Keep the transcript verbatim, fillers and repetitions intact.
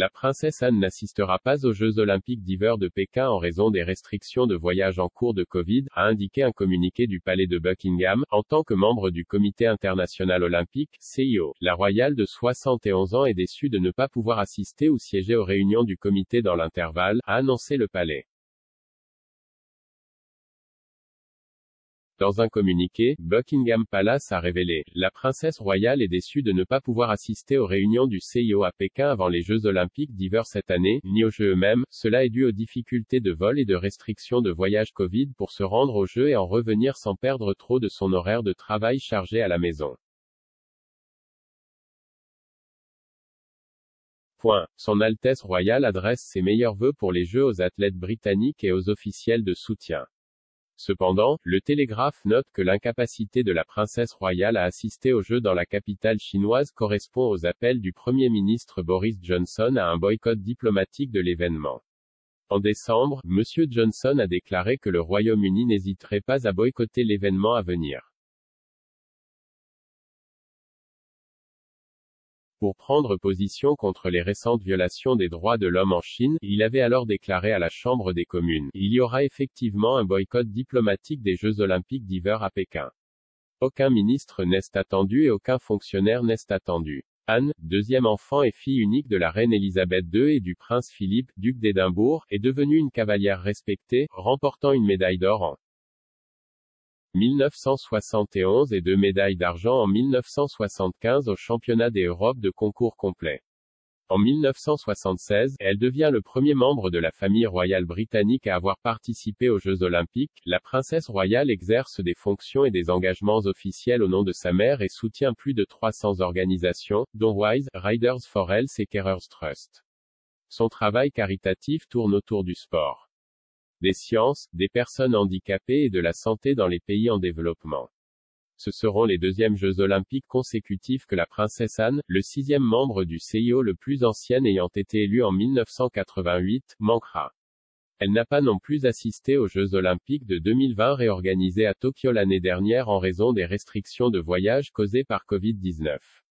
La princesse Anne n'assistera pas aux Jeux Olympiques d'hiver de Pékin en raison des restrictions de voyage en cours de Covid, a indiqué un communiqué du palais de Buckingham. En tant que membre du Comité international olympique, C I O, la royale de soixante et onze ans est déçue de ne pas pouvoir assister ou siéger aux réunions du comité dans l'intervalle, a annoncé le palais. Dans un communiqué, Buckingham Palace a révélé « La princesse royale est déçue de ne pas pouvoir assister aux réunions du C I O à Pékin avant les Jeux olympiques d'hiver cette année, ni aux Jeux eux-mêmes. Cela est dû aux difficultés de vol et de restrictions de voyage Covid pour se rendre aux Jeux et en revenir sans perdre trop de son horaire de travail chargé à la maison. » Point. Son Altesse royale adresse ses meilleurs vœux pour les Jeux aux athlètes britanniques et aux officiels de soutien. Cependant, le Télégraphe note que l'incapacité de la princesse royale à assister aux Jeux dans la capitale chinoise correspond aux appels du Premier ministre Boris Johnson à un boycott diplomatique de l'événement. En décembre, M. Johnson a déclaré que le Royaume-Uni n'hésiterait pas à boycotter l'événement à venir. Pour prendre position contre les récentes violations des droits de l'homme en Chine, il avait alors déclaré à la Chambre des communes, il y aura effectivement un boycott diplomatique des Jeux olympiques d'hiver à Pékin. Aucun ministre n'est attendu et aucun fonctionnaire n'est attendu. Anne, deuxième enfant et fille unique de la reine Elisabeth deux et du prince Philippe, duc d'Édimbourg, est devenue une cavalière respectée, remportant une médaille d'or en mille neuf cent soixante et onze et deux médailles d'argent en mille neuf cent soixante-quinze au championnat des Europes de concours complet. En mille neuf cent soixante-seize, elle devient le premier membre de la famille royale britannique à avoir participé aux Jeux olympiques. La princesse royale exerce des fonctions et des engagements officiels au nom de sa mère et soutient plus de trois cents organisations, dont Wise, Riders for Health et Carers Trust. Son travail caritatif tourne autour du sport, des sciences, des personnes handicapées et de la santé dans les pays en développement. Ce seront les deuxièmes Jeux olympiques consécutifs que la princesse Anne, le sixième membre du C I O le plus ancienne ayant été élue en mille neuf cent quatre-vingt-huit, manquera. Elle n'a pas non plus assisté aux Jeux olympiques de deux mille vingt réorganisés à Tokyo l'année dernière en raison des restrictions de voyage causées par Covid dix-neuf.